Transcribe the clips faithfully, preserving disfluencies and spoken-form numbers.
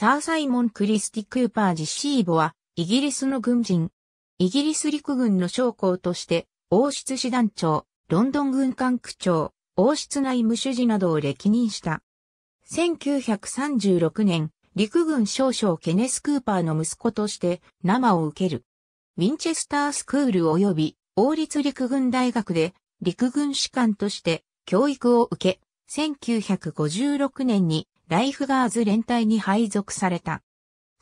サー・サイモン・クリスティ・クーパー・ジーシーブイオーは、イギリスの軍人。イギリス陸軍の将校として、王室師団長、ロンドン軍管区長、王室内務主事などを歴任した。せんきゅうひゃくさんじゅうろくねん、陸軍少将ケネス・クーパーの息子として、生を受ける。ウィンチェスタースクール及び王立陸軍大学で、陸軍士官として、教育を受け、せんきゅうひゃくごじゅうろくねんに、ライフガーズ連隊に配属された。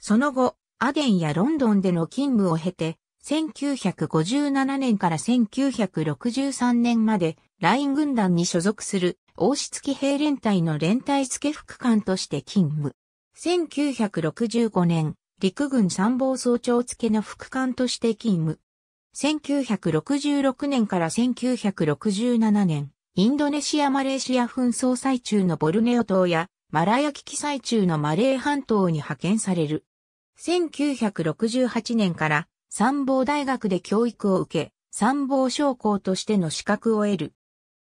その後、アデンやロンドンでの勤務を経て、せんきゅうひゃくごじゅうななねんからせんきゅうひゃくろくじゅうさんねんまで、ライン軍団に所属する王室騎兵連隊の連隊付副官として勤務。せんきゅうひゃくろくじゅうごねん、陸軍参謀総長付の副官として勤務。せんきゅうひゃくろくじゅうろくねんからせんきゅうひゃくろくじゅうななねん、インドネシア・マレーシア紛争最中のボルネオ島や、マラヤ危機最中のマレー半島に派遣される。せんきゅうひゃくろくじゅうはちねんから参謀大学で教育を受け、参謀将校としての資格を得る。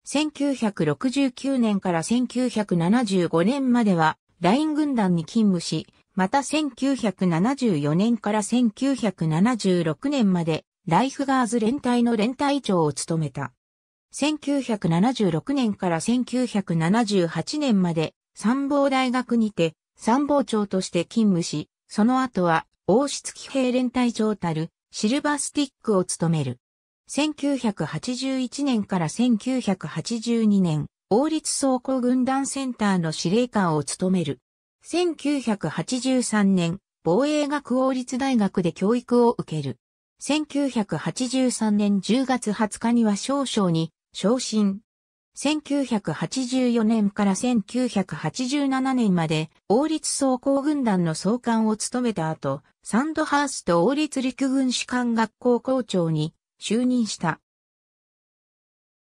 せんきゅうひゃくろくじゅうきゅうねんからせんきゅうひゃくななじゅうごねんまではライン軍団に勤務し、またせんきゅうひゃくななじゅうよねんからせんきゅうひゃくななじゅうろくねんまでライフガーズ連隊の連隊長を務めた。せんきゅうひゃくななじゅうろくねんからせんきゅうひゃくななじゅうはちねんまで参謀大学にて参謀長として勤務し、その後は王室騎兵連隊長たるシルバースティックを務める。せんきゅうひゃくはちじゅういちねんからせんきゅうひゃくはちじゅうにねん、王立装甲軍団センターの司令官を務める。せんきゅうひゃくはちじゅうさんねん、防衛学王立大学で教育を受ける。せんきゅうひゃくはちじゅうさんねんじゅうがつはつかには少将に昇進。せんきゅうひゃくはちじゅうよねんからせんきゅうひゃくはちじゅうななねんまで王立装甲軍団の総監を務めた後、サンドハースト王立陸軍士官学校校長に就任した。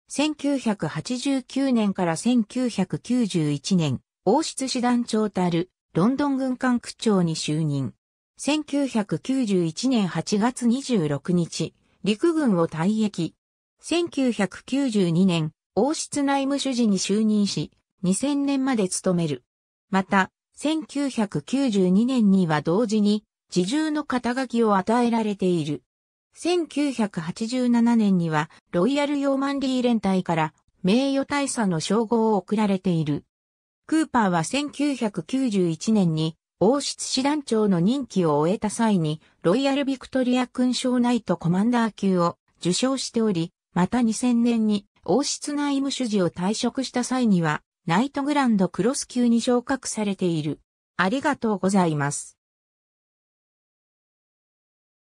せんきゅうひゃくはちじゅうきゅうねんからせんきゅうひゃくきゅうじゅういちねん、王室師団長たるロンドン軍管区長に就任。せんきゅうひゃくきゅうじゅういちねんはちがつにじゅうろくにち、陸軍を退役。せんきゅうひゃくきゅうじゅうにねん、王室内務主事に就任し、にせんねんまで務める。また、せんきゅうひゃくきゅうじゅうにねんには同時に、侍従の肩書きを与えられている。せんきゅうひゃくはちじゅうななねんには、ロイヤル・ヨーマンリー連隊から、名誉大佐の称号を贈られている。クーパーはせんきゅうひゃくきゅうじゅういちねんに、王室師団長の任期を終えた際に、ロイヤル・ビクトリア勲章ナイトコマンダー級を受章しており、またにせんねんに、王室内務主事を退職した際には、ナイトグランドクロス級に昇格されている。ありがとうございます。